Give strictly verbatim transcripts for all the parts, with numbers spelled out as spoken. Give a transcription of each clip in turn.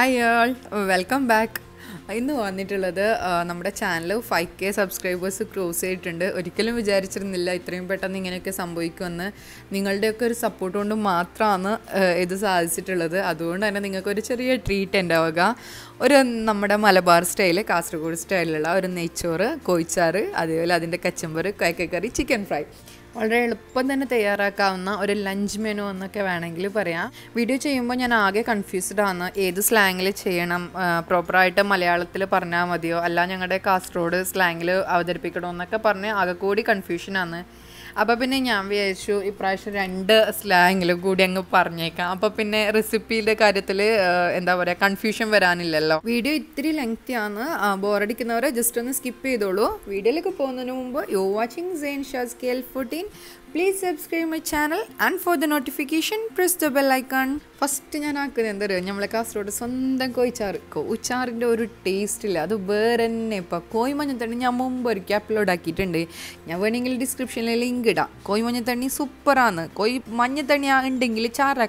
Hi all, welcome back. I know on it number channel five K subscribers cross eight and curriculum Jarichilla better Samboikana Ningle Decker support on the Matrana either Adon and a curriculum treat and avaga or a Namada Malabar style, Castro style or nature, coichare, Adela in the Kachamber, Kaikari chicken fry. Already, I have a lunch menu. I am confused about this slang. I am proper item. I Now, I am going to explain this slang. I am going to explain the recipe. I am going to explain confusion. The video is very lengthy. I am going to just skip the video. You are watching Zain Shazkiel fourteen. Please subscribe my channel and for the notification, press the bell icon. First, I am going to tell you about taste. I am going to tell you about the description. I am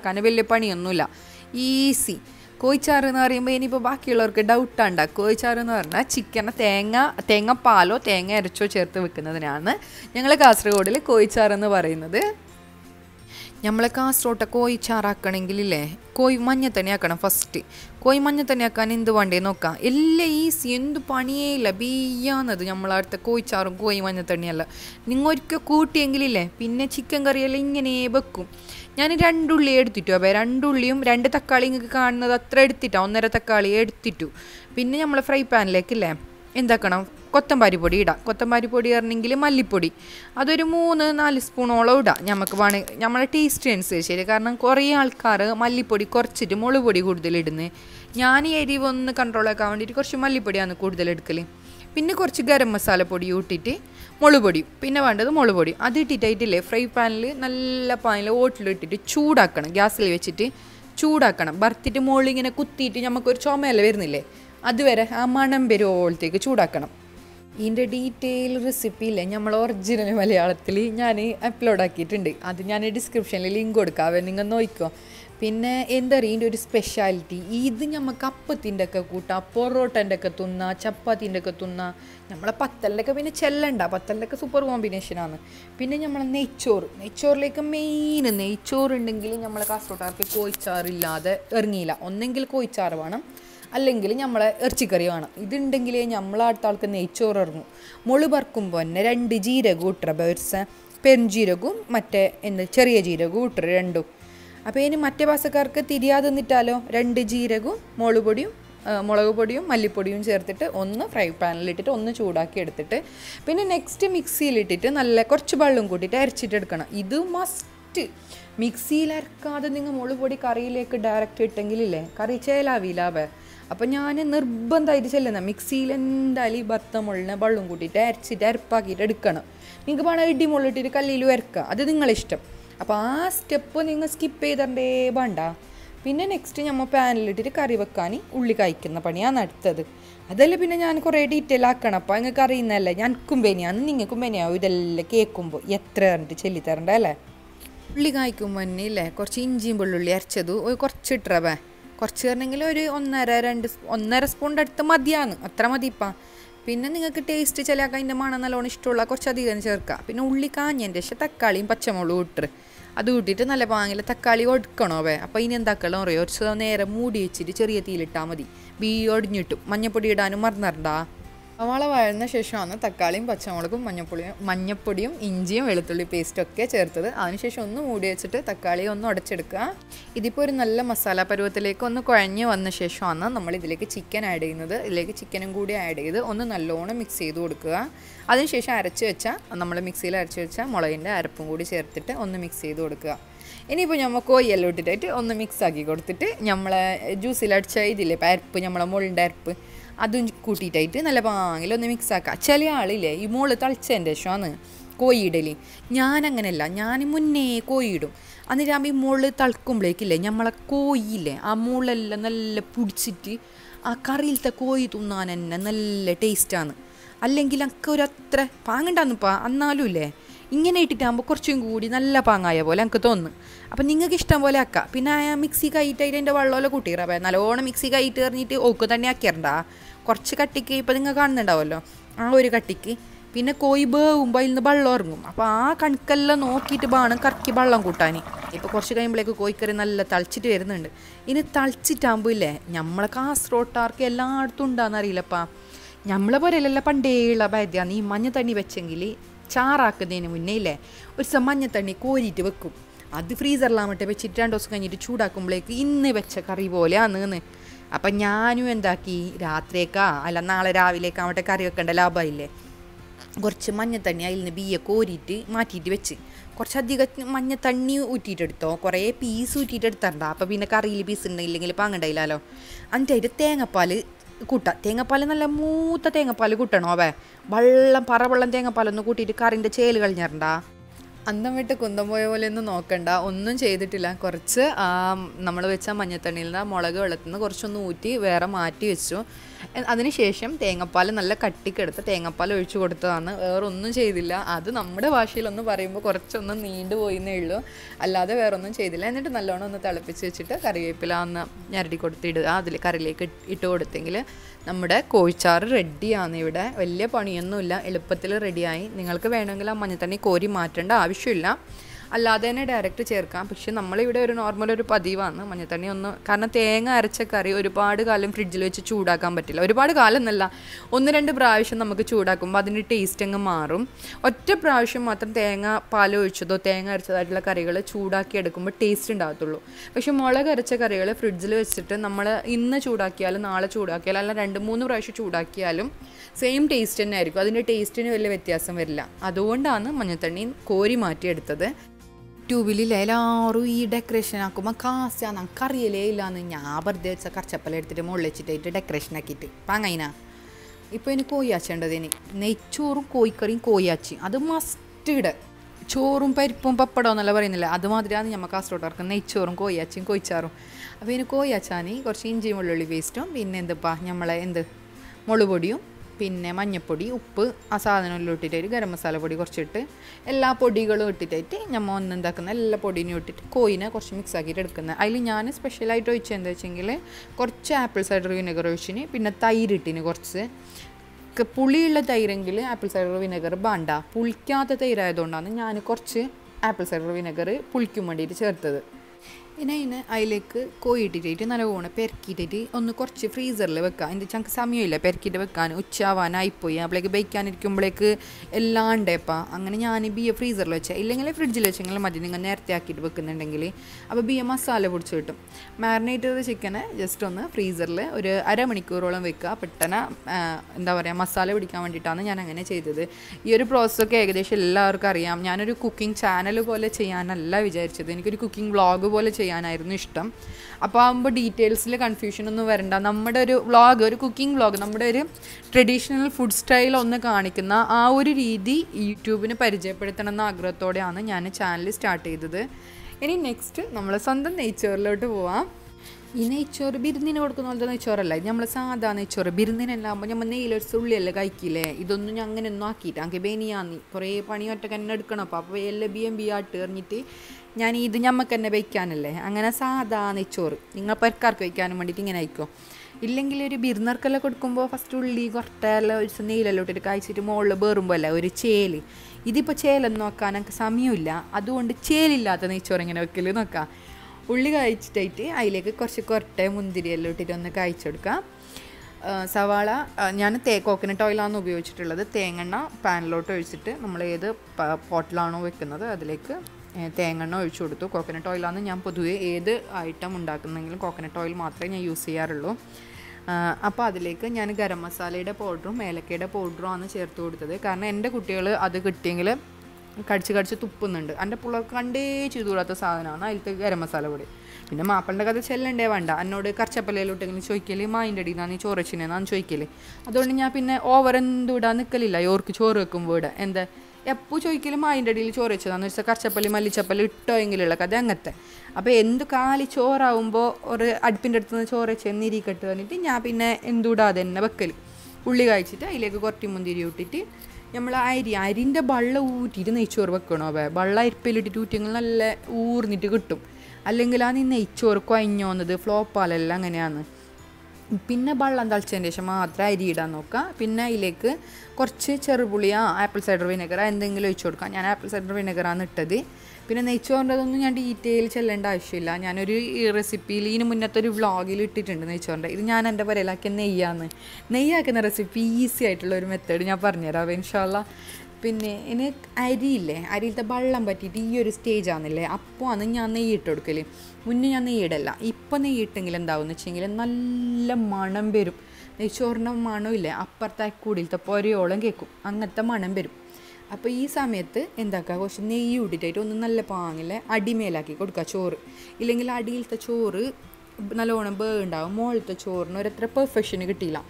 going super. Super. Easy. Koicharana remain baculor doubt and a coicharana chicken tanga tanga palo tanga richo chertana Yangla Castro coichar and the varina there Yamla Castro coichara caningile koi manatanyakana first koi manatanyakana in the one day noca illis in the pani labiana the Yamala the coichar koi manataniella Ningotka cootangile pinna chicken garling and a baku. I will tell you about the thread. I will tell you about the thread. I will tell you about the thread. I will fry pan. I will tell you about the malipodi. That is three to four spoons. I will tell you taste. I will tell you about Pinna corchigar masala podi utiti, molubodi, pinna under the molubodi, adititile, fry panle, nalla pine, oatlit, chudakan, gasleviciti, chudakan, barthit molding in a kutti, yamakur chomel vernile, advera, amanam bero old take a chudakan. In the detailed recipe, Lenyamal or Giramalatli, Nani, upload a kitten, Adinani description, Lingodka, Vening a noiko. Pinna in the Rindu specialty, either a cup in the Kakuta, porrot and a katuna, chapat in the katuna, Namapata like a vinachelanda, but like a super combination. Pinna nature, nature like a main nature and Engil Yamalakasota, Koicharilla, the Ernila, on Ningil Koicharvana. അല്ലെങ്കിൽ നമ്മൾ ഇറച്ചി കറി ആണ് ഇതുണ്ടെങ്കിൽ നമ്മൾ ആൾക്കാർക്ക് നെയ്ച്ചോറ് ഇറങ്ങും മുളു വറുക്കുമ്പോൾ തന്നെ രണ്ട് ജീരകം ഇട്ട ബേഴ്സ് പെരുംജീരകവും മറ്റേ എന്താ ചെറിയ ജീരകവും ഇട്ട രണ്ടും അപ്പോൾ ഇനി മറ്റേ ഭാഷക്കാർക്ക് തിരിയാതെ നിന്നിട്ടാലോ രണ്ട് ജീരകവും മുളുപൊടിയും മുളകുപൊടിയും മല്ലിപ്പൊടിയും ചേർത്തിട്ട് ഒന്ന് ഫ്രൈ പാനിൽ ഇട്ടിട്ട് ഒന്ന് ചൂടാക്കി എടുത്തിട്ട് പിന്നെ നെക്സ്റ്റ് മിക്സിയിൽ ഇട്ടിട്ട് നല്ല കുറച്ച് വെള്ളം കൂടിയിട്ട് അരച്ചിട്ട് എടുക്കണം ഇത് മസ്റ്റ് മിക്സിയിൽ അരക്കാതെ നിങ്ങൾ മുളുപൊടി കറിയിലേക്ക് ഡയറക്റ്റ് ഇട്ടെങ്കിലേ കറി ചേലാവില്ല If you have a mix, you can mix it with a mix. You can mix it with a step. You skip it. Next, you can pan it with a curry. You can pan it with a curry. You can Corchernangle on Nara and on Naraspound at the Madian, a Tramadipa. Pinning a taste Chelaka in the Mananalonish to La Cochadi and Jerka, Pinulican and the Shatakali in Pachamolutre. Adu did an alabang, Latakali or Conove, a pine and the Calori or Sonair, a moody chitty tamadi, beard new to Manapodi Danumar Narda. Avala Varna Sheshana, Takalim, Pachamolacum, Manapodium, Injim, Velatuli paste, Ketchertha, Ansheshon, Moody, Takali, or not a Chedka. Idipurinala masala perutelek on the Korania on the Sheshana, normally the lake chicken add another, lake chicken and goody add either on an alone mix the Udka, other Shesha Archurcha, anomaly mixilla Archurcha, Molinda, Arpungudi Sertita on the mix the Udka. Any Punyamako yellow did on the mixagi got it, Yamla juicy larchai, the leper, Punyamala mold derp. Adun Kuti Titan, Alabang, Elonimixaka, Chelia Lile, Imolatal Chendeshana, Coideli, Yananganella, Yanimune, Coido, and the Rami Molatal Cumblecile, Yamala Coile, Amola Lanal Pudsiti, a Carilta Coitunan and Nanal Tastan, Alengilan Curatra, Pangandanpa, Annalule, ഇങ്ങനെയിട്ട് കാണുമ്പോൾ കുറച്ചും കൂടി നല്ല പാങ്ങായ പോലെ എനിക്ക് തോന്നുന്നു. അപ്പോൾ നിങ്ങൾക്ക് ഇഷ്ടം പോലെ ആക്കാം. പിന്നെ മിക്സി കൈറ്റായിട്ട് എൻ്റെ വെള്ളമല്ല കൂട്ടിയിറ അപ്പോൾ നല്ലോണം മിക്സി കൈറ്റ് എറിഞ്ഞിട്ട് ഓക്ക് തന്നെ ആക്കിയിരണ്ടാ കുറച്ച് കട്ടിക്ക് ഇപ്പോൾ നിങ്ങൾ കാണുന്നുണ്ടാവുമല്ലോ ആ ഒരു കട്ടിക്ക്. പിന്നെ കോയി വേവുമ്പോൾ അതിൽ നിന്ന് വെള്ളം ഇറങ്ങും. അപ്പോൾ ആ കണക്കെല്ലാം നോക്കിയിട്ട് വേണം കറക്കി വെള്ളം കൂട്ടാൻ. ഇപ്പോൾ കുറച്ച് കഴിയുമ്പോഴേക്ക് കോഴിക്കറി നല്ല തളിച്ചിട്ട് വരുന്നുണ്ട്. ഇനി തളിച്ചിട്ടാകുമ്പോൾ ഇല്ലേ നമ്മളെ കാസർഗോട്ടാർക്ക് എല്ലായിടത്തും ഉണ്ടാകുന്നറിയില്ലപ്പാ. നമ്മളെ പോലെയല്ല പണ്ടേയുള്ള ഭയതാണ് ഈ മഞ്ഞത്തണ്ണി വെച്ചെങ്കിൽ ചാറാക്കുന്നതിന് മുന്നേ ഇല്ലേ ഒരു ദിവസം മഞ്ഞത്തണ്ണി കോരിയിട്ട് വെക്കും. അത് ഫ്രീസറിലാമട്ടെ വെച്ചിട്ട് രണ്ട് ദിവസം കഴിഞ്ഞിട്ട് ചൂടാക്കുമ്പോഴേക്ക് ഇന്ന് വെച്ച കറി പോലെയാണെന്ന്. അപ്പം ഞാനും എന്താക്കി രാത്രിയേക്കാ അല്ല നാളെ രാവിലേക്കാവട്ടെ കറി വെക്കേണ്ട ലാഭമില്ലേ കുറച്ച് മഞ്ഞത്തണ്ണി അതിൽ നിന്ന് ബിയ്യ കോരിയിട്ട് മാറ്റിയിട്ട് വെച്ച് കുറച്ചധികം മഞ്ഞത്തണ്ണി ഊറ്റിയിട്ടെടുത്തോ കുറേ പീസ് ഊറ്റിയിട്ടെടുത്തണ്ട. അപ്പോൾ പിന്നെ കറിയിൽ പീസ് ഉണ്ടെങ്കിൽ ഇപ്പം അങ്ങണ്ടായില്ലല്ലോ. എന്നിട്ട് അതിൻ്റെ തേങ്ങാപ്പാൽ കൂട്ടാം. തേങ്ങാപ്പാൽ നല്ല മൂത്ത തേങ്ങാപ്പാൽ കൂട്ടണോ അവ വെള്ളം പറ വെള്ളം തേങ്ങാപ്പാലൊന്ന് കൂട്ടിയിട്ട് കറിൻ്റെ ചേല് കളഞ്ഞിരണ്ടാ. അന്തം വിട്ട് കുന്തം പോയ പോലെ ഒന്നും നോക്കണ്ട, ഒന്നും ചെയ്തിട്ടില്ല. കുറച്ച് നമ്മൾ വെച്ച മഞ്ഞത്തണ്ണിയിൽ നിന്ന് മുളക് വെള്ളത്തിൽ നിന്ന് കുറച്ചൊന്ന് ഊറ്റി വേറെ മാറ്റി വെച്ചു. അതിനുശേഷം തേങ്ങാപ്പാൽ നല്ല കട്ടിക്കെടുത്ത് തേങ്ങാപ്പാൽ ഒഴിച്ചു കൊടുത്തതാണ്, വേറെ ഒന്നും ചെയ്തില്ല. അത് നമ്മുടെ ഭാഷയിലൊന്ന് പറയുമ്പോൾ കുറച്ചൊന്ന് നീണ്ടു പോയിന്നേ ഉള്ളൂ, അല്ലാതെ വേറൊന്നും ചെയ്തില്ല. എന്നിട്ട് നല്ലോണം ഒന്ന് തിളപ്പിച്ച് വെച്ചിട്ട് കറിവേപ്പില ഒന്ന് ഞരടി കൊടുത്തിടുക, അതിൽ കറിയിലേക്ക് ഇട്ട് കൊടുത്തെങ്കിൽ നമ്മുടെ കോഴിച്ചാറ് റെഡിയാണ്. ഇവിടെ വലിയ പണിയൊന്നുമില്ല, എളുപ്പത്തിൽ റെഡിയായി. നിങ്ങൾക്ക് വേണമെങ്കിൽ ആ മഞ്ഞത്തണ്ണി കോരി മാറ്റേണ്ട ആവശ്യമില്ല, അല്ലാതെ തന്നെ ഡയറക്റ്റ് ചേർക്കാം. പക്ഷെ നമ്മളിവിടെ ഒരു നോർമൽ ഒരു പതിവാണ് മഞ്ഞത്തണ്ണി ഒന്ന്, കാരണം തേങ്ങ അരച്ച കറി ഒരുപാട് കാലം ഫ്രിഡ്ജിൽ വെച്ച് ചൂടാക്കാൻ പറ്റില്ല. ഒരുപാട് കാലം എന്നല്ല, ഒന്ന് രണ്ട് പ്രാവശ്യം നമുക്ക് ചൂടാക്കുമ്പോൾ അതിൻ്റെ ടേസ്റ്റ് അങ്ങ് മാറും. ഒറ്റ പ്രാവശ്യം മാത്രം തേങ്ങ പാൽ ഒഴിച്ചതോ തേങ്ങ അരച്ചതായിട്ടുള്ള കറികൾ ചൂടാക്കി എടുക്കുമ്പോൾ ടേസ്റ്റ് ഉണ്ടാകത്തുള്ളൂ. പക്ഷെ മുളക് അരച്ച കറികൾ ഫ്രിഡ്ജിൽ വെച്ചിട്ട് നമ്മൾ ഇന്ന് ചൂടാക്കിയാലും നാളെ ചൂടാക്കിയാലും അല്ല രണ്ട് മൂന്ന് പ്രാവശ്യം ചൂടാക്കിയാലും സെയിം ടേസ്റ്റ് തന്നെ ആയിരിക്കും, അതിൻ്റെ ടേസ്റ്റിന് വലിയ വ്യത്യാസം വരില്ല. അതുകൊണ്ടാണ് മഞ്ഞത്തണ്ണി കോരി മാറ്റിയെടുത്തത്. യൂട്യൂബിലില്ല എല്ലാവരും ഈ ഡെക്കറേഷൻ ആക്കുമ്പോൾ കാശ് നമുക്കറിയലേ ഇല്ലയെന്ന് ഞാൻ വെറുതെ വെച്ച കറച്ചപ്പല എടുത്തിട്ട് മുകളിൽ വെച്ചിട്ടായിട്ട് ഡെക്കറേഷൻ ആക്കിയിട്ട് പാങ്ങയിനാ. ഇപ്പോൾ ഇനി കോഴിയാച്ചേണ്ടതിന് നെയ്ച്ചോറും കോഴിക്കറിയും കോഴിയാച്ചി അത് മസ്റ്റ് ഇട. ചോറും പരിപ്പും പപ്പടവും എന്നല്ല പറയുന്നില്ല, അതുമാതിരിയാണ് നമ്മൾ കാസർഗോട്ടർക്ക് നെയ്ച്ചോറും കോഴിയാച്ചിയും കോഴിച്ചാറും. അപ്പോൾ ഇനി കോഴിയാച്ചാന് കുറച്ച് ഇഞ്ചി വെള്ളുള്ളി പേസ്റ്റും പിന്നെ എന്തിപ്പാ നമ്മളെ എന്ത് മുളകുപൊടിയും പിന്നെ മഞ്ഞപ്പൊടി ഉപ്പ് ആ സാധനമെല്ലാം ഇട്ടിട്ടായിട്ട് ഗരം മസാല പൊടി കുറച്ചിട്ട് എല്ലാ പൊടികളും ഇട്ടിട്ടായിട്ട് നമ്മൾ ഒന്നുണ്ടാക്കുന്ന എല്ലാ പൊടിയും ഇട്ടിട്ട് കോഴിനെ കുറച്ച് മിക്സ് ആക്കിയിട്ട് എടുക്കുന്നത്. അതിൽ ഞാൻ സ്പെഷ്യലായിട്ട് ഒഴിച്ചത് എന്താ വെച്ചെങ്കിൽ കുറച്ച് ആപ്പിൾ സൈഡർ വിനെഗർ ഒഴിച്ചിന്, പിന്നെ തൈര് ഇട്ടിന് കുറച്ച് പുളിയുള്ള തൈരെങ്കിൽ ആപ്പിൾ സൈഡർ വിനെഗർ വേണ്ട, പുളിക്കാത്ത തൈരായതുകൊണ്ടാണ് ഞാൻ കുറച്ച് ആപ്പിൾ സൈഡർ വിനെഗർ പുളിക്കും വേണ്ടിയിട്ട് ചേർത്തത്. പിന്നെ അതിന് അതിലേക്ക് കോഴി ഇട്ടിട്ടായിട്ട് നല്ലവണ്ണം പെരക്കിയിട്ടിട്ട് ഒന്ന് കുറച്ച് ഫ്രീസറിൽ വെക്കുക. അതിൻ്റെ ഞങ്ങൾക്ക് സമയമില്ല പെരക്കിയിട്ട് വെക്കാൻ, ഉച്ചാവാനായിപ്പോയി അപ്പോഴേക്ക് ബേക്കാനിരിക്കുമ്പോഴേക്ക് എല്ലാം ഉണ്ടേപ്പാ. അങ്ങനെ ഞാൻ ബിയ ഫ്രീസറിൽ വെച്ചാൽ ഇല്ലെങ്കിൽ ഫ്രിഡ്ജിൽ വെച്ചെങ്കിലും മതി നിങ്ങൾ നേരത്തെ ആക്കിയിട്ട് വെക്കുന്നുണ്ടെങ്കിൽ. അപ്പോൾ ബിയ മസാല പൊടിച്ച് കിട്ടും. മാരിനേറ്റ് ചെയ്ത ചിക്കന് ജസ്റ്റ് ഒന്ന് ഫ്രീസറിൽ ഒരു അരമണിക്കൂറോളം വെക്കുക, പെട്ടെന്ന് എന്താ പറയുക മസാല പിടിക്കാൻ വേണ്ടിയിട്ടാണ് ഞാൻ അങ്ങനെ ചെയ്തത്. ഈ ഒരു പ്രോസസ്സൊക്കെ ഏകദേശം എല്ലാവർക്കും അറിയാം. ഞാനൊരു കുക്കിംഗ് ചാനൽ പോലെ ചെയ്യാനല്ല വിചാരിച്ചത്, എനിക്കൊരു കുക്കിംഗ് വ്ളോഗ് പോലെ ചെയ്യാനായിരുന്നു ഇഷ്ടം. അപ്പോൾ ആകുമ്പോൾ ഡീറ്റെയിൽസിൽ കൺഫ്യൂഷനൊന്നും വരണ്ട. നമ്മുടെ ഒരു വ്ളോഗ്, ഒരു കുക്കിംഗ് വ്ളോഗ്, നമ്മുടെ ഒരു ട്രഡീഷണൽ ഫുഡ് സ്റ്റൈൽ ഒന്ന് കാണിക്കുന്ന ആ ഒരു രീതി യൂട്യൂബിന് പരിചയപ്പെടുത്തണം എന്ന ആഗ്രഹത്തോടെയാണ് ഞാൻ ചാനൽ സ്റ്റാർട്ട് ചെയ്തത്. ഇനി നെക്സ്റ്റ് നമ്മൾ സ്വന്തം നെയ്ച്ചോറിലോട്ട് പോവാം. ഈ നെയ്ച്ചോറ് ബിരുന്നിന് കൊടുക്കുന്ന പോലത്തെ നെയ്ച്ചോറല്ല, ഇത് നമ്മൾ സാധാ നെയ്ച്ചോറ്. ബിരുന്നിനെല്ലാകുമ്പോൾ നമ്മൾ നെയ്യിലൊരു ഉള്ളിയല്ലേ കഴിക്കില്ലേ, ഇതൊന്നും ഞാൻ അങ്ങനെയൊന്നും ആക്കിയിട്ട് എനിക്ക് ബേനിയാന്നി കുറേ പണിയൊറ്റൊക്കെ എന്നെ എടുക്കണം. അപ്പോൾ അപ്പോൾ എല്ലാം ബി എം ബി ആട്ട് എറിഞ്ഞിട്ട് ഞാൻ ഇത് ഞമ്മക്ക് തന്നെ വയ്ക്കാനല്ലേ, അങ്ങനെ സാധാ നെയ്ച്ചോറ് നിങ്ങൾ പെരക്കാർക്ക് വയ്ക്കാനും വേണ്ടിയിട്ട് ഇങ്ങനെ ആയിക്കോ. ഇല്ലെങ്കിൽ ഒരു ബിരുന്നർക്കെല്ലാം കൊടുക്കുമ്പോൾ ഫസ്റ്റ് ഉള്ളി കുറട്ടെല്ലാം ഒരു നെയ്യിലെല്ലാം ഇട്ടിട്ട് കഴിച്ചിട്ട് മുകളിൽ വേറുമ്പോൾ അല്ലേ ഒരു ചേല്. ഇതിപ്പോൾ ചേലൊന്നും നോക്കാൻ എനിക്ക് സമയമില്ല, അതുകൊണ്ട് ചേലില്ലാത്ത നെയ്ച്ചോറ് ഇങ്ങനെ വെക്കൽ നോക്കാം. ഉള്ളി കഴിച്ചിട്ടായിട്ട് അതിലേക്ക് കുറച്ച് കുറട്ടെ മുന്തിരിയെല്ലാം ഇട്ടിട്ട് ഒന്ന് കഴിച്ചെടുക്കാം. സവാള ഞാൻ തേ കോക്കനട്ട് ഓയിലാണ് ഉപയോഗിച്ചിട്ടുള്ളത്. തേങ്ങെണ്ണ പാനിലോട്ട് ഒഴിച്ചിട്ട് നമ്മൾ ഏത് പോട്ടിലാണോ വെക്കുന്നത് അതിലേക്ക് തേങ്ങെണ്ണ ഒഴിച്ചു കൊടുത്തു. കോക്കനട്ട് ഓയിലാണ് ഞാൻ പൊതുവേ ഏത് ഐറ്റം ഉണ്ടാക്കുന്നെങ്കിലും കോക്കനട്ട് ഓയിൽ മാത്രമേ ഞാൻ യൂസ് ചെയ്യാറുള്ളൂ. അപ്പോൾ അതിലേക്ക് ഞാൻ ഗരം മസാലയുടെ പൗഡറും ഏലക്കയുടെ പൗഡറുമാണ് ചേർത്ത് കൊടുത്തത്. കാരണം എൻ്റെ കുട്ടികൾ അത് കിട്ടിയെങ്കിൽ കടിച്ച് കടിച്ച് തുപ്പുന്നുണ്ട്. എൻ്റെ പിള്ളേർക്ക് കണ്ടേ ചെയ്തു കൂടാത്ത സാധനമാണ് അതിലത്തെ ഗരം മസാല പൊടി. പിന്നെ മാപ്പിളിൻ്റെ കഥ ചെല്ലണ്ടേ വേണ്ട, എന്നോട് കറച്ചപ്പലയിലോട്ടെങ്കിലും ചോദിക്കല് മായിൻ്റെ അടിയിൽ നിന്നാണ് ചോറ് വെച്ചിനാന്ന് ചോദിക്കല്. അതുകൊണ്ട് ഞാൻ പിന്നെ ഓവർ എന്തും ഇടാൻ നിൽക്കലില്ല. ഓർക്ക് ചോറ് വെക്കുമ്പോൾ ഇവിടെ എന്താ എപ്പോൾ ചോദിക്കലും അതിൻ്റെ ഇടയിൽ ചോറ് വെച്ചതാണെന്ന് വെച്ചാൽ കറച്ചപ്പല്ലി മല്ലിച്ചപ്പല്ലി ഇട്ടോയെങ്കിലുള്ള കഥ അങ്ങനത്തെ. അപ്പോൾ എന്ത് കാലി ചോറാവുമ്പോൾ ഒരു അടുപ്പിൻ്റെ അടുത്ത് നിന്ന് ചോറ് വെച്ച് എന്നിരിക്കട്ട് പറഞ്ഞിട്ട് ഞാൻ പിന്നെ എന്തുകൂടാതെ തന്നെ വെക്കൽ. ഉള്ളി കഴിച്ചിട്ട് അതിലേക്ക് കുറച്ച് മുന്തിരി ഇട്ടിട്ട് നമ്മൾ അരി അരിൻ്റെ വെള്ളം ഊറ്റിയിട്ട് നെയ്ച്ചോറ് വെക്കണോ അവ വെള്ളം അരിപ്പയിലിട്ടിട്ട് ഊറ്റിയെങ്കിൽ നല്ല ഊർന്നിട്ട് കിട്ടും. അല്ലെങ്കിൽ ആ നീ നെയ്ച്ചോറ് കൊഞ്ഞോ എന്നത് ഫ്ലോപ്പാലെല്ലാം അങ്ങനെയാണ്. പിന്നെ വെള്ളം തളിച്ചതിന് ശേഷം മാത്രം അരി ഇടാൻ നോക്കുക. പിന്നെ അതിലേക്ക് കുറച്ച് ചെറുപുളിയാ ആപ്പിൾ സൈഡർ വിനെഗറോ എന്തെങ്കിലും ഒഴിച്ചു കൊടുക്കുക. ഞാൻ ആപ്പിൾ സൈഡർ വിനെഗറാണ് ഇട്ടത്. പിന്നെ നെയ്ച്ചോറിൻ്റെതൊന്നും ഞാൻ ഡീറ്റെയിൽ ചെല്ലേണ്ട ആവശ്യമില്ല. ഞാനൊരു റെസിപ്പിയിൽ ഇതിന് മുന്നത്തെ ഒരു വ്ളോഗിൽ ഇട്ടിട്ടുണ്ട് നെയ്ച്ചോറിൻ്റെ. ഇത് ഞാൻ എൻ്റെ വരയിലാക്കിയ നെയ്യാന്ന്. നെയ്യാക്കുന്ന റെസിപ്പി ഈസി ആയിട്ടുള്ള ഒരു മെത്തേഡ് ഞാൻ പറഞ്ഞുതരാം ഇൻഷാ അള്ളാ. പിന്നെ ഇനി അരിയില്ലേ അരിയിലത്തെ വെള്ളം പറ്റിയിട്ട് ഈ ഒരു സ്റ്റേജാണെന്നില്ലേ അപ്പോൾ ആണ് ഞാൻ നെയ്യിട്ട് കൊടുക്കൽ. മുന്നേ ഞാൻ നെയ്യിടല്ല. ഇപ്പം നെയ്യിട്ടെങ്കിൽ എന്താവുമെന്ന് വെച്ചെങ്കിൽ നല്ല മണം വരും. നെയ്ച്ചോറിൻ്റെ മണമില്ലേ അപ്പുറത്തെ കൂടിയിലത്തെ പൊരയോളം കേൾക്കും, അങ്ങനത്തെ മണം വരും. അപ്പോൾ ഈ സമയത്ത് എന്താക്കുക, കുറച്ച് നെയ്യ് ഇട്ടിട്ടായിട്ട് ഒന്ന് നല്ല പാങ്ങില്ലേ അടിമേലാക്കി കൊടുക്കുക ചോറ്. ഇല്ലെങ്കിൽ അടിയിലത്തെ ചോറ് നല്ലോണം വേവുണ്ടാവും, മുകളിലത്തെ ചോറിന് ഒരത്ര പെർഫെക്ഷന് കിട്ടിയില്ല.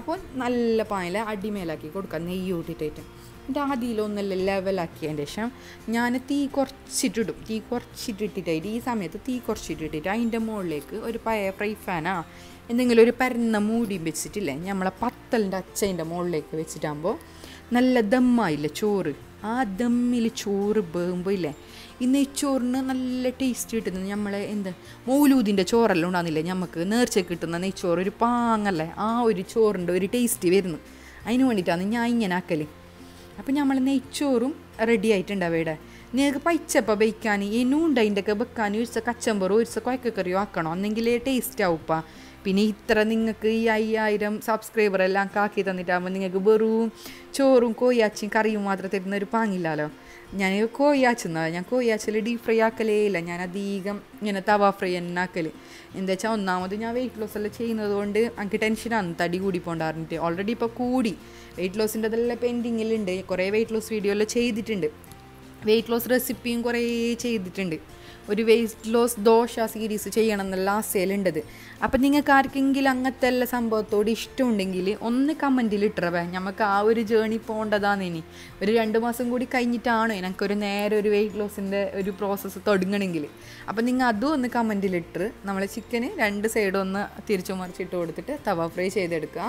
അപ്പോൾ നല്ല പാങ്ങിലെ അടിമേലാക്കി കൊടുക്കുക നെയ്യ് ഇട്ടിട്ടായിട്ട്. എൻ്റെ ആദ്യയിലൊന്നെല്ലാം ലെവലാക്കിയതിന് ശേഷം ഞാൻ തീ കുറച്ചിട്ടിടും. തീ കുറച്ചിട്ടിട്ടിട്ടായിട്ട് ഈ സമയത്ത് തീ കുറച്ചിട്ടിട്ടിട്ട് അതിൻ്റെ മുകളിലേക്ക് ഒരു പഴയ ഫ്രൈ ഫാനാ എന്തെങ്കിലും ഒരു പരന്ന മൂടിയും വെച്ചിട്ടില്ലേ നമ്മളെ പത്തലിൻ്റെ അച്ചതിൻ്റെ മുകളിലേക്ക് വെച്ചിട്ടാകുമ്പോൾ നല്ല ദമ്മായില്ലേ ചോറ്. ആ ദമ്മിൽ ചോറ് വേകുമ്പോൾ ഇല്ലേ ഈ നെയ്ച്ചോറിന് നല്ല ടേസ്റ്റ് കിട്ടുന്നത്. നമ്മൾ എന്ത് മൗലൂദിൻ്റെ ചോറെല്ലാം ഉണ്ടാകുന്നില്ലേ നമുക്ക് നേർച്ച കിട്ടുന്ന നെയ്ച്ചോറ് ഒരു പാങ്ങല്ലേ ആ ഒരു ചോറിൻ്റെ ഒരു ടേസ്റ്റ് വരുന്നു. അതിന് വേണ്ടിയിട്ടാണ് ഞാൻ ഇങ്ങനെ ആക്കൽ. അപ്പം നമ്മൾ നെയ്ച്ചോറും റെഡി ആയിട്ടുണ്ടാവും. ഇവിടെ നിങ്ങൾക്ക് പച്ചപ്പം വയ്ക്കാൻ ഇനിയും ഉണ്ടതിൻ്റെയൊക്കെ വെക്കാൻ ഒരിച്ച കച്ചമ്പറോ ഒരിച്ച കൊയക്കക്കറിയോ ആക്കണോ എന്നെങ്കിലേ ടേസ്റ്റ് ആവുപ്പാ. പിന്നെ ഇത്ര നിങ്ങൾക്ക് ഈ അയ്യായിരം സബ്സ്ക്രൈബറെല്ലാം കാക്കി തന്നിട്ടാകുമ്പോൾ നിങ്ങൾക്ക് വെറും ചോറും കോയാച്ചും കറിയും മാത്രം തരുന്ന ഒരു പാങ്ങില്ലല്ലോ. ഞാൻ കോയാച്ചെന്നാ ഞാൻ കോയാച്ചിൽ ഡീപ് ഫ്രൈ ആക്കലേ ഇല്ല. ഞാൻ അധികം ഇങ്ങനെ തവ ഫ്രൈ തന്നെ ആക്കൽ. എന്താ വെച്ചാൽ ഒന്നാമത് ഞാൻ വെയിറ്റ് ലോസെല്ലാം ചെയ്യുന്നത് കൊണ്ട് എനിക്ക് ടെൻഷനാണ് തടി കൂടി പോകണ്ടാറിഞ്ഞിട്ട്. ഓൾറെഡി ഇപ്പോൾ കൂടി വെയിറ്റ് ലോസിൻ്റെ അതെല്ലാം പെൻഡിങ്ങിലുണ്ട്. കുറേ വെയിറ്റ് ലോസ് വീഡിയോ എല്ലാം ചെയ്തിട്ടുണ്ട്, വെയിറ്റ് ലോസ് റെസിപ്പിയും കുറേ ചെയ്തിട്ടുണ്ട്. ഒരു വെയ്റ്റ് ലോസ് ദോശ സീരീസ് ചെയ്യണം എന്നുള്ള ആശയിലുണ്ടത്. അപ്പം നിങ്ങൾക്ക് ആർക്കെങ്കിലും അങ്ങനത്തെ എല്ലാ സംഭവത്തോട് ഇഷ്ടമുണ്ടെങ്കിൽ ഒന്ന് കമൻറ്റിൽ ഇട്ടേ. നമുക്ക് ആ ഒരു ജേണി പോകേണ്ടതാണ്. ഇനി ഒരു രണ്ട് മാസം കൂടി കഴിഞ്ഞിട്ടാണ് എനിക്കൊരു നേരെ ഒരു വെയ്റ്റ് ലോസിൻ്റെ ഒരു പ്രോസസ്സ് തുടങ്ങണമെങ്കിൽ. അപ്പം നിങ്ങൾ അതും ഒന്ന് കമൻറ്റിൽ ഇട്ട് നമ്മൾ ചിക്കന് രണ്ട് സൈഡും ഒന്ന് തിരിച്ചു മറിച്ചിട്ട് കൊടുത്തിട്ട് തവ ഫ്രൈ ചെയ്തെടുക്കുക.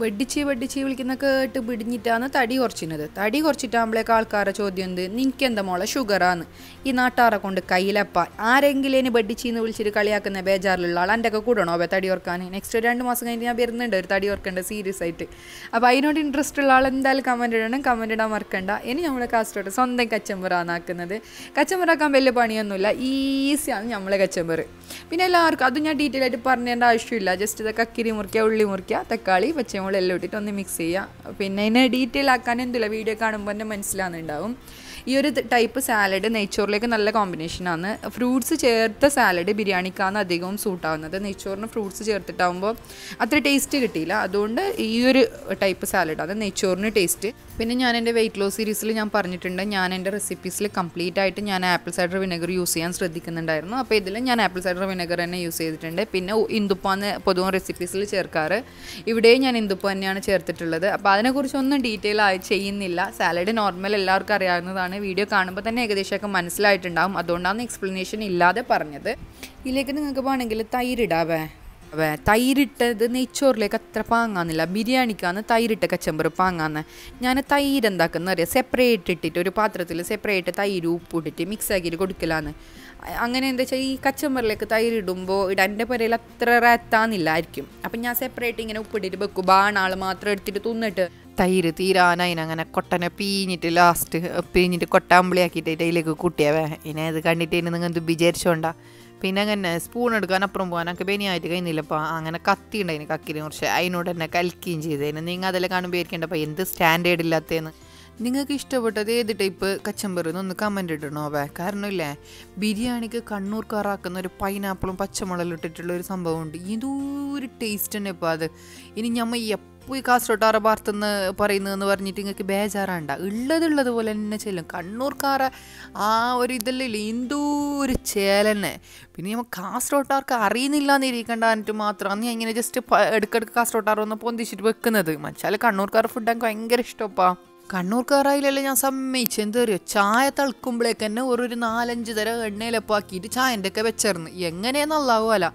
വെടിച്ച് വെടിച്ച് വിളിക്കുന്ന കേട്ട് പിടിഞ്ഞിട്ടാണ് തടി കുറച്ചിരുന്നത്. തടി കുറച്ചിട്ടാകുമ്പോഴേക്ക് ആൾക്കാരുടെ ചോദ്യം എന്ത്, നിനക്ക് എന്താ മോളെ ഷുഗറാന്ന് ഈ നാട്ടാറെ കൊണ്ട് കയ്യിലപ്പ. ആരെങ്കിലും ഇനി വെടിച്ചീന്ന് വിളിച്ചിട്ട് കളിയാക്കുന്ന ബേജാറിലുള്ള ആൾ എൻ്റെ ഒക്കെ കൂടണോ അവ തടി ഓർക്കാൻ. നെക്സ്റ്റ് രണ്ട് മാസം കഴിഞ്ഞ് ഞാൻ വരുന്നുണ്ട് ഒരു തടി ഓർക്കേണ്ട സീരിയസ് ആയിട്ട്. അപ്പോൾ അതിനോട് ഇൻട്രസ്റ്റ് ഉള്ള ആൾ എന്തായാലും കമൻറ്റ് ഇടണം. കമൻറ്റ് ഇടാൻ മറക്കണ്ട. ഇനി നമ്മുടെ കാസ്റ്റോട്ട് സ്വന്തം കച്ചമ്പറാന്നാക്കുന്നത്. കച്ചമ്പറാക്കാൻ വലിയ പണിയൊന്നുമില്ല, ഈസിയാണ് നമ്മളെ കച്ചമ്പറ്. പിന്നെ എല്ലാവർക്കും അതും ഞാൻ ഡീറ്റെയിൽ ആയിട്ട് പറഞ്ഞേണ്ട ആവശ്യമില്ല. ജസ്റ്റ് ഇത് കക്കിരി മുറിക്കുക, ഉള്ളി മുറിക്കുക, തക്കാളി പച്ചമുളെല്ലാം ഇട്ടിട്ട് ഒന്ന് മിക്സ് ചെയ്യുക. പിന്നെ ഇതിനെ ഡീറ്റെയിൽ ആക്കാൻ എന്തില്ല, വീഡിയോ കാണുമ്പോൾ തന്നെ മനസ്സിലാകുന്നുണ്ടാവും. ഈ ഒരു ടൈപ്പ് സാലഡ് നെയ്ച്ചോറിലേക്ക് നല്ല കോമ്പിനേഷനാണ്. ഫ്രൂട്ട്സ് ചേർത്ത സാലഡ് ബിരിയാണിക്കാണ് അധികവും സൂട്ടാവുന്നത്. നെയ്ച്ചോറിന് ഫ്രൂട്ട്സ് ചേർത്തിട്ടാകുമ്പോൾ അത്ര ടേസ്റ്റ് കിട്ടിയില്ല. അതുകൊണ്ട് ഈ ഒരു ടൈപ്പ് സാലഡാണ് നെയ്ച്ചോറിന് ടേസ്റ്റ്. പിന്നെ ഞാൻ എൻ്റെ വെയിറ്റ് ലോസ് സീരീസിൽ ഞാൻ പറഞ്ഞിട്ടുണ്ട്, ഞാൻ എൻ്റെ റെസിപ്പീസിൽ കംപ്ലീറ്റ് ആയിട്ട് ഞാൻ ആപ്പിൾ സൈഡർ വിനെഗർ യൂസ് ചെയ്യാൻ ശ്രദ്ധിക്കുന്നുണ്ടായിരുന്നു. അപ്പോൾ ഇതിൽ ഞാൻ ആപ്പിൾ സൈഡർ വിനെഗർ തന്നെ യൂസ് ചെയ്തിട്ടുണ്ട്. പിന്നെ ഇന്ദുപ്പാന്ന് പൊതുവെ റെസിപ്പീസിൽ ചേർക്കാറ്, ഇവിടെയും ഞാൻ ഇന്ദുപ്പ തന്നെയാണ് ചേർത്തിട്ടുള്ളത്. അപ്പോൾ അതിനെക്കുറിച്ചൊന്നും ഡീറ്റെയിൽ ആയി ചെയ്യുന്നില്ല. സാലഡ് നോർമൽ എല്ലാവർക്കും അറിയാവുന്നതാണ്. വീഡിയോ കാണുമ്പോൾ തന്നെ ഏകദേശമൊക്കെ മനസ്സിലായിട്ടുണ്ടാകും. അതുകൊണ്ടാണ് എക്സ്പ്ലനേഷൻ ഇല്ലാതെ പറഞ്ഞത്. ഇതിലേക്ക് നിങ്ങൾക്ക് വേണമെങ്കിൽ തൈരിടാവേ. അവ തൈരിട്ടത് നെയ്ച്ചോറിലേക്ക് അത്ര പാങ്ങാന്നില്ല, ബിരിയാണിക്കാണ് തൈരിട്ട കച്ചമ്പർ പാങ്ങാന്ന്. ഞാൻ തൈര് എന്താക്കുന്ന അറിയാം, സെപ്പറേറ്റ് ഇട്ടിട്ട് ഒരു പാത്രത്തിൽ സെപ്പറേറ്റ് തൈര് ഉപ്പ് ഇട്ടിട്ട് മിക്സ് ആക്കിയിട്ട് കൊടുക്കലാന്ന്. അങ്ങനെ എന്താ വെച്ചാൽ ഈ കച്ചമ്പറിലേക്ക് തൈരിടുമ്പോൾ ഇട എൻ്റെ പുരയിൽ അത്ര റേത്താന്നില്ലായിരിക്കും. അപ്പം ഞാൻ സെപ്പറേറ്റ് ഇങ്ങനെ ഉപ്പിട്ടിട്ട് വെക്കും. ബാണാൾ മാത്രം എടുത്തിട്ട് തിന്നിട്ട് തൈര് തീരാനായിനങ്ങനെ കൊട്ടനെ പീഞ്ഞിട്ട് ലാസ്റ്റ് പീഞ്ഞിട്ട് കൊട്ടാമ്പിളിയാക്കിയിട്ട് അതിലേക്ക് കൂട്ടിയാവേ. ഇനി അത് കണ്ടിട്ട് ഇനി നിങ്ങൾ എന്ത് വിചാരിച്ചോണ്ടാ. പിന്നെ അങ്ങനെ സ്പൂൺ എടുക്കാൻ അപ്പുറം പോകാനൊക്കെ ബനിയായിട്ട് കഴിഞ്ഞില്ലപ്പോൾ അങ്ങനെ കത്തി ഉണ്ടായിന് കക്കിനെ കുറിച്ച് അതിനോട് തന്നെ കലക്കുകയും ചെയ്തതിന്. നിങ്ങൾ അതെല്ലാം കാണുമ്പോൾ ഇരിക്കേണ്ടപ്പോൾ എന്ത് സ്റ്റാൻഡേർഡ് ഇല്ലാത്തതെന്ന്. നിങ്ങൾക്ക് ഇഷ്ടപ്പെട്ടത് ഏത് ടൈപ്പ് കച്ചമ്പറിന്ന് ഒന്ന് കമൻറ്റ് ഇടണോ അവ. കാരണമില്ലേ ബിരിയാണിക്ക് കണ്ണൂർക്കാറാക്കുന്ന ഒരു പൈനാപ്പിളും പച്ചമുളകും ഇട്ടിട്ടുള്ളൊരു സംഭവമുണ്ട്. ഇതൊരു ടേസ്റ്റ് തന്നെ ഇപ്പോൾ അത്. ഇനി ഞമ്മ പോയി കാസർഗോട്ടാറ ഭാഗത്തുനിന്ന് പറയുന്നതെന്ന് പറഞ്ഞിട്ട് നിങ്ങൾക്ക് ബേജാറാണ്ട. ഉള്ളതുള്ളത് പോലെ തന്നെ ചെല്ലും. കണ്ണൂർക്കാറ ആ ഒരു ഇതല്ലേ എന്തോ ഒരു ചേലന്നെ. പിന്നെ നമ്മൾ കാസർഗോട്ടാർക്ക് അറിയുന്നില്ല എന്നിരിക്കേണ്ട എന്നിട്ട് മാത്രം അന്ന് ഇങ്ങനെ ജസ്റ്റ് ഇടയ്ക്കിടയ്ക്ക് കാസർഗോട്ടാർ ഒന്ന് പൊന്തിച്ചിട്ട് വെക്കുന്നത്. മച്ചാല് കണ്ണൂർക്കാർ ഫുഡ് എനിക്ക് ഭയങ്കര ഇഷ്ടപ്പാ. കണ്ണൂർക്കാറായില്ലല്ലോ ഞാൻ സമ്മതിച്ചു. എന്തറിയോ ചായ തളിക്കുമ്പോഴേക്ക് തന്നെ ഒരു നാലഞ്ച് തരം എണ്ണയിലപ്പാക്കിയിട്ട് ചായൻ്റെ ഒക്കെ വെച്ചിരുന്നു. എങ്ങനെയെന്നുള്ളാവുമല്ല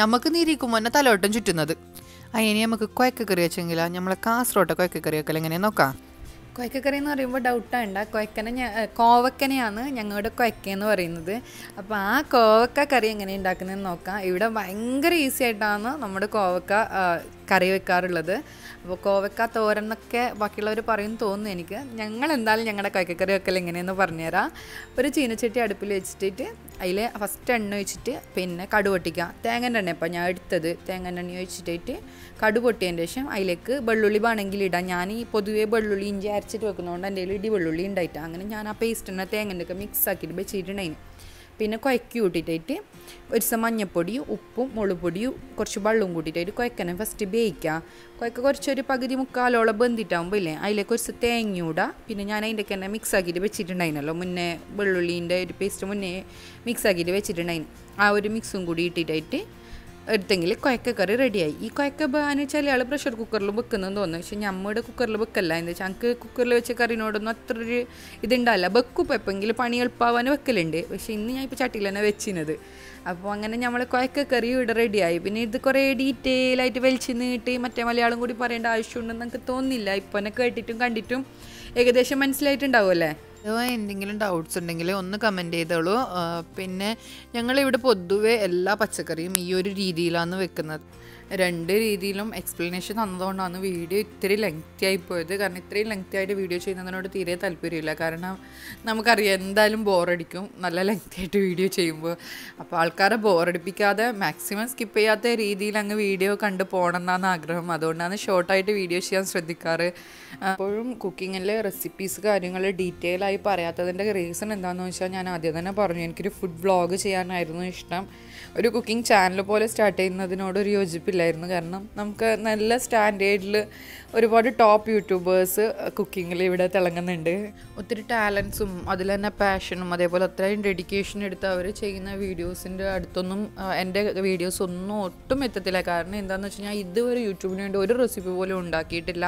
ഞമ്മക്ക് നീരിക്കുമ്പോൾ തന്നെ തലവട്ടം ചുറ്റുന്നത്. അതിന് നമുക്ക് കുഴക്കക്കറി വെച്ചെങ്കിൽ നമ്മളെ കാസർഗോട്ടെ കുഴക്കക്കറിയൊക്കെ എങ്ങനെ നോക്കാം. കുഴക്കക്കറി എന്ന് പറയുമ്പോൾ ഡൗട്ടാണ്. കുഴക്കനെ ഞാൻ കോവക്കനെയാണ് ഞങ്ങളുടെ കുഴക്കയെന്ന് പറയുന്നത്. അപ്പോൾ ആ കോവക്ക കറി എങ്ങനെ ഉണ്ടാക്കുന്നതെന്ന് നോക്കാം. ഇവിടെ ഭയങ്കര ഈസി ആയിട്ടാണ് നമ്മുടെ കോവക്ക കറി വെക്കാറുള്ളത്. അപ്പോൾ കോവക്ക തോരൻ എന്നൊക്കെ ബാക്കിയുള്ളവർ പറയും തോന്നുന്നു എനിക്ക്. ഞങ്ങൾ എന്തായാലും ഞങ്ങളുടെ കുഴക്കക്കറി വെക്കൽ എങ്ങനെയെന്ന് പറഞ്ഞുതരാം. ഒരു ചീനച്ചട്ടി അടുപ്പിൽ വെച്ചിട്ട് അതിൽ ഫസ്റ്റ് എണ്ണ ഒഴിച്ചിട്ട് പിന്നെ കടു പൊട്ടിക്കുക. തേങ്ങൻ്റെ എണ്ണ ഇപ്പോൾ ഞാൻ എടുത്തത് തേങ്ങൻ്റെ എണ്ണ ഒഴിച്ചിട്ടായിട്ട് കടു പൊട്ടിയതിന് ശേഷം അതിലേക്ക് വെള്ളുള്ളി വേണമെങ്കിൽ ഇടാം. ഞാൻ ഈ പൊതുവേ വെള്ളുള്ളി ഇഞ്ചി അരച്ചിട്ട് വെക്കുന്നതുകൊണ്ട് എൻ്റെ ഇടി വെള്ളുള്ളി ഉണ്ടായിട്ട് അങ്ങനെ ഞാൻ ആ പേസ്റ്റ് എണ്ണ തേങ്ങൻ്റെ ഒക്കെ മിക്സ് ആക്കിയിട്ട് വെച്ചിട്ടുണ്ടായിന്. പിന്നെ കുഴക്കി കൂട്ടിയിട്ടായിട്ട് ഒരു ദിവസം മഞ്ഞപ്പൊടിയും ഉപ്പും മുളക് പൊടിയും കുറച്ച് വെള്ളവും കൂട്ടിയിട്ടായിട്ട് കുഴക്കണം. ഫസ്റ്റ് വേവിക്കുക. കുഴക്ക കുറച്ചൊരു പകുതി മുക്കാലോളം ബന്ധിട്ടാകുമ്പോൾ ഇല്ലേ അതിലേക്ക് കുറച്ച് തേങ്ങ ഇടുക. പിന്നെ ഞാൻ അതിൻ്റെ തന്നെ മിക്സ് ആക്കിയിട്ട് വെച്ചിട്ടുണ്ടായിരുന്നല്ലോ മുന്നേ, വെള്ളുള്ളീൻ്റെ ഒരു പേസ്റ്റ് മുന്നേ മിക്സ് ആക്കിയിട്ട് വെച്ചിട്ടുണ്ടായിരുന്നു. ആ ഒരു മിക്സും കൂടി ഇട്ടിട്ടായിട്ട് എടുത്തെങ്കിൽ കുഴക്കക്കറി റെഡിയായി. ഈ കുഴക്ക എന്ന് വെച്ചാൽ ആൾ പ്രഷർ കുക്കറിൽ വെക്കുന്നതെന്ന് തോന്നുന്നു. പക്ഷേ ഞമ്മയുടെ കുക്കറിൽ വെക്കല്ല. എന്താ വെച്ചാൽ ഞങ്ങൾക്ക് കുക്കറിൽ വെച്ച കറിനോടൊന്നും അത്രയൊരു ഇതുണ്ടാവില്ല. വെക്കും ഇപ്പോൾ എപ്പോഴെങ്കിലും പണി എളുപ്പമാവാൻ വെക്കലുണ്ട്. പക്ഷേ ഇന്ന് ഞാൻ ഇപ്പോൾ ചട്ടിയിൽ തന്നെ വെച്ചിരുന്നത്. അപ്പോൾ അങ്ങനെ നമ്മൾ കുഴക്കക്കറി ഇവിടെ റെഡിയായി. പിന്നെ ഇത് കുറേ ഡീറ്റെയിൽ ആയിട്ട് വലിച്ചു നീട്ടി മറ്റേ മലയാളം കൂടി പറയേണ്ട ആവശ്യമുണ്ടെന്ന് നമുക്ക് തോന്നില്ല. ഇപ്പോൾ തന്നെ കേട്ടിട്ടും കണ്ടിട്ടും ഏകദേശം മനസ്സിലായിട്ടുണ്ടാവുമല്ലേ. എന്തെങ്കിലും ഡൗട്ട്സ് ഉണ്ടെങ്കിൽ ഒന്ന് കമൻറ്റ് ചെയ്തോളൂ. പിന്നെ ഞങ്ങളിവിടെ പൊതുവെ എല്ലാ പച്ചക്കറിയും ഈ ഒരു രീതിയിലാണ് വെക്കുന്നത്. രണ്ട് രീതിയിലും എക്സ്പ്ലനേഷൻ തന്നതുകൊണ്ടാണ് വീഡിയോ ഇത്തിരി ലെങ്ത്തി ആയിപ്പോയത്. കാരണം ഇത്രയും ലെങ്ത്തി ആയിട്ട് വീഡിയോ ചെയ്യുന്നതിനോട് തീരെ താല്പര്യമില്ല. കാരണം നമുക്കറിയാം എന്തായാലും ബോറടിക്കും നല്ല ലെങ്ത്തി ആയിട്ട് വീഡിയോ ചെയ്യുമ്പോൾ. അപ്പോൾ ആൾക്കാരെ ബോറടിപ്പിക്കാതെ മാക്സിമം സ്കിപ്പ് ചെയ്യാത്ത രീതിയിൽ അങ്ങ് വീഡിയോ കണ്ട് പോകണം എന്നാണ് ആഗ്രഹം. അതുകൊണ്ടാണ് ഷോർട്ടായിട്ട് വീഡിയോ ചെയ്യാൻ ശ്രദ്ധിക്കാറ്. അപ്പോഴും കുക്കിങ്ങിൽ റെസിപ്പീസ് കാര്യങ്ങൾ ഡീറ്റെയിൽ ആയി പറയാത്തതിൻ്റെ റീസൺ എന്താണെന്ന് വെച്ചാൽ ഞാൻ ആദ്യം തന്നെ പറഞ്ഞു, എനിക്കൊരു ഫുഡ് വ്ളോഗ് ചെയ്യാനായിരുന്നു ഇഷ്ടം. ഒരു കുക്കിംഗ് ചാനൽ പോലെ സ്റ്റാർട്ട് ചെയ്യുന്നതിനോടൊരു യോജിപ്പില്ല ായിരുന്നു കാരണം നമുക്ക് നല്ല സ്റ്റാൻഡേർഡിൽ ഒരുപാട് ടോപ്പ് യൂട്യൂബേഴ്സ് കുക്കിങ്ങിൽ ഇവിടെ തിളങ്ങുന്നുണ്ട്. ഒത്തിരി ടാലൻസും അതിൽ തന്നെ പാഷനും അതേപോലെ അത്രയും ഡെഡിക്കേഷൻ എടുത്ത് അവർ ചെയ്യുന്ന വീഡിയോസിൻ്റെ അടുത്തൊന്നും എൻ്റെ വീഡിയോസ് ഒന്നും ഒട്ടും എത്തത്തില്ല. കാരണം എന്താണെന്ന് വെച്ച് കഴിഞ്ഞാൽ ഇതുവരെ യൂട്യൂബിന് വേണ്ടി ഒരു റെസിപ്പി പോലും ഉണ്ടാക്കിയിട്ടില്ല.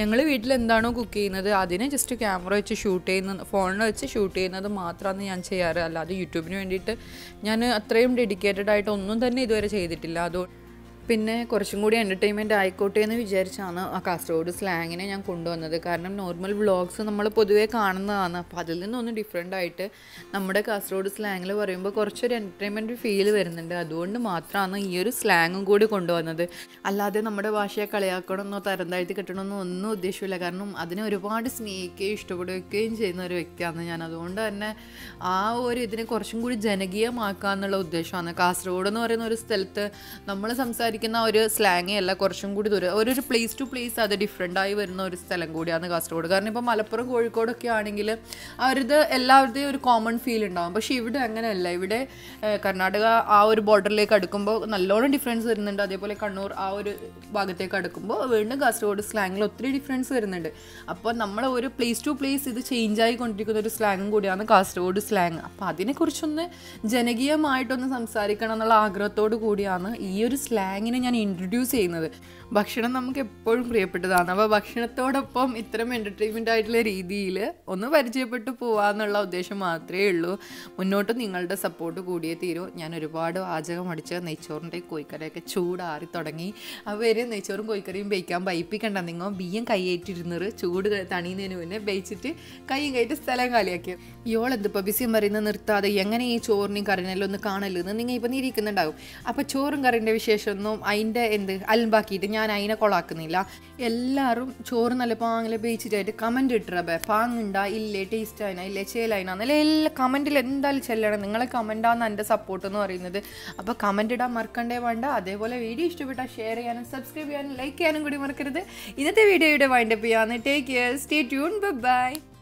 ഞങ്ങൾ വീട്ടിലെന്താണോ കുക്ക് ചെയ്യുന്നത് അതിനെ ജസ്റ്റ് ക്യാമറ വെച്ച് ഷൂട്ട് ചെയ്യുന്ന ഫോണിൽ വെച്ച് ഷൂട്ട് ചെയ്യുന്നത് മാത്രമാണ് ഞാൻ ചെയ്യാറ്. അല്ലാതെ യൂട്യൂബിന് വേണ്ടിയിട്ട് ഞാൻ അത്രയും ഡെഡിക്കേറ്റഡ് ആയിട്ട് ഒന്നും തന്നെ ഇതുവരെ ചെയ്തിട്ടില്ല. അതുകൊണ്ട് പിന്നെ കുറച്ചും കൂടി എൻ്റർടൈൻമെൻറ്റ് ആയിക്കോട്ടെ എന്ന് വിചാരിച്ചാണ് ആ കാസർഗോഡ് സ്ലാങ്ങിനെ ഞാൻ കൊണ്ടുവന്നത്. കാരണം നോർമൽ വ്ളോഗ്സ് നമ്മൾ പൊതുവേ കാണുന്നതാണ്. അപ്പോൾ അതിൽ നിന്നൊന്ന് ഡിഫറെൻ്റ് ആയിട്ട് നമ്മുടെ കാസർഗോഡ് സ്ലാങ്ങിൽ പറയുമ്പോൾ കുറച്ചൊരു എൻ്റർടൈൻമെൻറ്റ് ഫീൽ വരുന്നുണ്ട്. അതുകൊണ്ട് മാത്രമാണ് ഈ ഒരു സ്ലാങ്ങും കൂടി കൊണ്ടുവന്നത്. അല്ലാതെ നമ്മുടെ ഭാഷയെ കളിയാക്കണമെന്നോ തരം താഴ്ത്തി കെട്ടണമെന്നോ ഒന്നും ഉദ്ദേശമില്ല. കാരണം അതിനെ ഒരുപാട് സ്നേഹിക്കുകയും ഇഷ്ടപ്പെടുകയും ചെയ്യുന്ന ഒരു വ്യക്തിയാണ് ഞാൻ. അതുകൊണ്ട് തന്നെ ആ ഒരു ഇതിനെ കുറച്ചും കൂടി ജനകീയമാക്കുക എന്നുള്ള ഉദ്ദേശമാണ്. കാസർഗോഡ് എന്ന് പറയുന്ന ഒരു സ്ഥലത്ത് നമ്മൾ സംസാരിക്കും ഒരു സ്ലാങ് അല്ല, കുറച്ചും കൂടി ദൂരം ഒരു പ്ലേസ് ടു പ്ലേസ് അത് ഡിഫറെൻ്റ് ആയി വരുന്ന ഒരു സ്ഥലം കൂടിയാണ് കാസർഗോഡ്. കാരണം ഇപ്പോൾ മലപ്പുറം കോഴിക്കോടൊക്കെ ആണെങ്കിൽ അവരത് എല്ലാവരുടെയും ഒരു കോമൺ ഫീൽ ഉണ്ടാകും. പക്ഷേ ഇവിടെ അങ്ങനെയല്ല. ഇവിടെ കർണാടക ആ ഒരു ബോർഡറിലേക്ക് അടുക്കുമ്പോൾ നല്ലോണം ഡിഫറൻസ് വരുന്നുണ്ട്. അതേപോലെ കണ്ണൂർ ആ ഒരു ഭാഗത്തേക്ക് അടുക്കുമ്പോൾ വീണ്ടും കാസർഗോഡ് സ്ലാങ്ങിൽ ഒത്തിരി ഡിഫറൻസ് വരുന്നുണ്ട്. അപ്പോൾ നമ്മൾ ഒരു പ്ലേസ് ടു പ്ലേസ് ഇത് ചേഞ്ച് ആയിക്കൊണ്ടിരിക്കുന്ന ഒരു സ്ലാങ്ങും കൂടിയാണ് കാസർഗോഡ് സ്ലാങ്. അപ്പോൾ അതിനെക്കുറിച്ചൊന്ന് ജനകീയമായിട്ടൊന്ന് സംസാരിക്കണം എന്നുള്ള ആഗ്രഹത്തോടു കൂടിയാണ് ഈ ഒരു സ്ലാങ് ഇങ്ങനെ ഞാൻ ഇൻട്രൊഡ്യൂസ് ചെയ്യുന്നത്. ഭക്ഷണം നമുക്ക് എപ്പോഴും പ്രിയപ്പെട്ടതാണ്. അപ്പോൾ ഭക്ഷണത്തോടൊപ്പം ഇത്തരം എൻ്റർടൈൻമെൻ്റ് ആയിട്ടുള്ള രീതിയിൽ ഒന്ന് പരിചയപ്പെട്ടു പോകാമെന്നുള്ള ഉദ്ദേശം മാത്രമേ ഉള്ളൂ. മുന്നോട്ട് നിങ്ങളുടെ സപ്പോർട്ട് കൂടിയേ തീരൂ. ഞാൻ ഒരുപാട് വാചകം അടിച്ച് നെയ്ച്ചോറിൻ്റെ കോഴിക്കറിയൊക്കെ ചൂടാറി തുടങ്ങി. അവർ നെയ്ച്ചോറും കോഴിക്കറിയും ബേക്കാൻ ബൈപ്പിക്കണ്ട. നിങ്ങൾ ബിയ്യം കൈയേറ്റിരുന്നത് ചൂട് തണിയുന്നതിന് മുന്നേ ബേച്ചിട്ട് കൈയും കയറ്റി സ്ഥലം കാലിയാക്കി. ഇയാൾ എന്തിപ്പോൾ ബിസിയും പറയുന്നത് നിർത്താതെ എങ്ങനെ ഈ ചോറിനെയും കറിനെല്ലാം ഒന്ന് കാണലെന്ന് നിങ്ങൾ ഇപ്പം നിരീക്കുന്നുണ്ടാകും. അപ്പോൾ ചോറും കറിൻ്റെ വിശേഷമൊന്നും അതിൻ്റെ എന്ത് അലമ്പാക്കിയിട്ട് ഞാൻ അതിനെ കൊളാക്കുന്നില്ല. എല്ലാവരും ചോറ് നല്ല പാങ്ങിലെ പേച്ചിട്ടായിട്ട് കമൻറ്റ് ഇട്ടേ, പാങ്ങുണ്ടാ ഇല്ലേ, ടേസ്റ്റ് ആയിനാ ഇല്ലേ, ചേലായിനാന്നല്ലേ എല്ലാ കമൻറ്റിൽ എന്തായാലും ചെല്ലണം. നിങ്ങളെ കമൻറ്റാന്ന് എൻ്റെ സപ്പോർട്ട് എന്ന് പറയുന്നത്. അപ്പോൾ കമൻറ്റ് ഇടാൻ മറക്കണ്ടേ വേണ്ട. അതേപോലെ വീഡിയോ ഇഷ്ടപ്പെട്ടാൽ ഷെയർ ചെയ്യാനും സബ്സ്ക്രൈബ് ചെയ്യാനും ലൈക്ക് ചെയ്യാനും കൂടി മറക്കരുത്. ഇന്നത്തെ വീഡിയോ ഇവിടെ വൈൻഡപ്പ് ചെയ്യാന്ന്. Take care, stay tune, by.